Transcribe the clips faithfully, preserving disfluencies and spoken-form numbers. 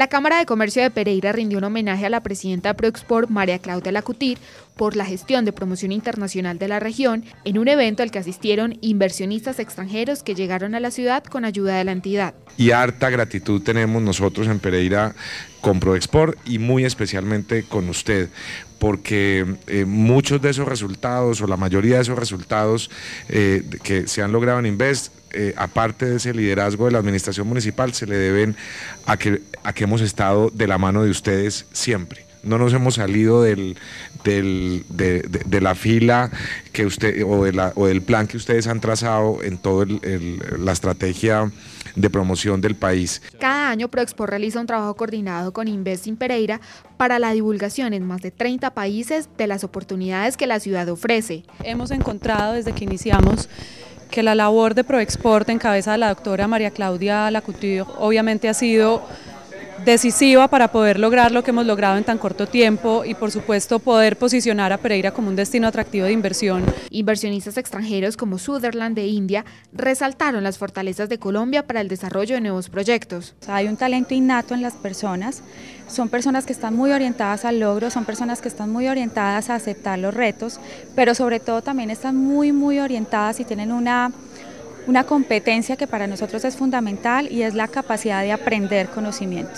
La Cámara de Comercio de Pereira rindió un homenaje a la presidenta Proexport, María Claudia Lacouture, por la gestión de promoción internacional de la región en un evento al que asistieron inversionistas extranjeros que llegaron a la ciudad con ayuda de la entidad. Y harta gratitud tenemos nosotros en Pereira con Proexport y muy especialmente con usted, porque eh, muchos de esos resultados o la mayoría de esos resultados eh, que se han logrado en Invest, eh, aparte de ese liderazgo de la administración municipal, se le deben a que, a que hemos estado de la mano de ustedes siempre. No nos hemos salido del, del, de, de, de la fila que usted, o, de la, o del plan que ustedes han trazado en toda la estrategia de promoción del país. Cada año Proexport realiza un trabajo coordinado con Invest in Pereira para la divulgación en más de treinta países de las oportunidades que la ciudad ofrece. Hemos encontrado desde que iniciamos que la labor de Proexport en cabeza de la doctora María Claudia Lacouture obviamente ha sido decisiva para poder lograr lo que hemos logrado en tan corto tiempo y por supuesto poder posicionar a Pereira como un destino atractivo de inversión. Inversionistas extranjeros como Sutherland de India resaltaron las fortalezas de Colombia para el desarrollo de nuevos proyectos. Hay un talento innato en las personas, son personas que están muy orientadas al logro, son personas que están muy orientadas a aceptar los retos, pero sobre todo también están muy muy orientadas y tienen una... Una competencia que para nosotros es fundamental y es la capacidad de aprender conocimiento.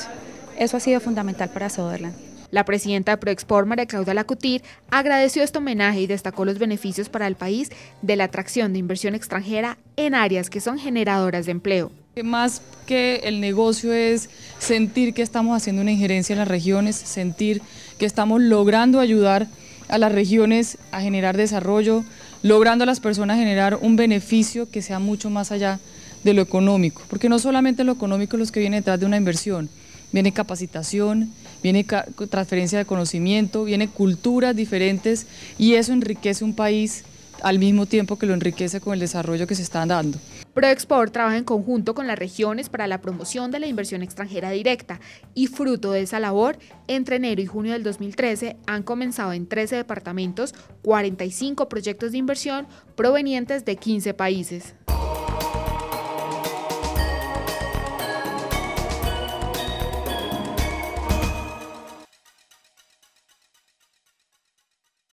Eso ha sido fundamental para Sutherland. La presidenta de Proexport, María Claudia Lacouture, agradeció este homenaje y destacó los beneficios para el país de la atracción de inversión extranjera en áreas que son generadoras de empleo. Más que el negocio es sentir que estamos haciendo una injerencia en las regiones, sentir que estamos logrando ayudar a las regiones a generar desarrollo, logrando a las personas generar un beneficio que sea mucho más allá de lo económico, porque no solamente lo económico es lo que viene detrás de una inversión, viene capacitación, viene transferencia de conocimiento, viene culturas diferentes y eso enriquece un país al mismo tiempo que lo enriquece con el desarrollo que se está dando. Proexport trabaja en conjunto con las regiones para la promoción de la inversión extranjera directa y fruto de esa labor, entre enero y junio del dos mil trece han comenzado en trece departamentos cuarenta y cinco proyectos de inversión provenientes de quince países.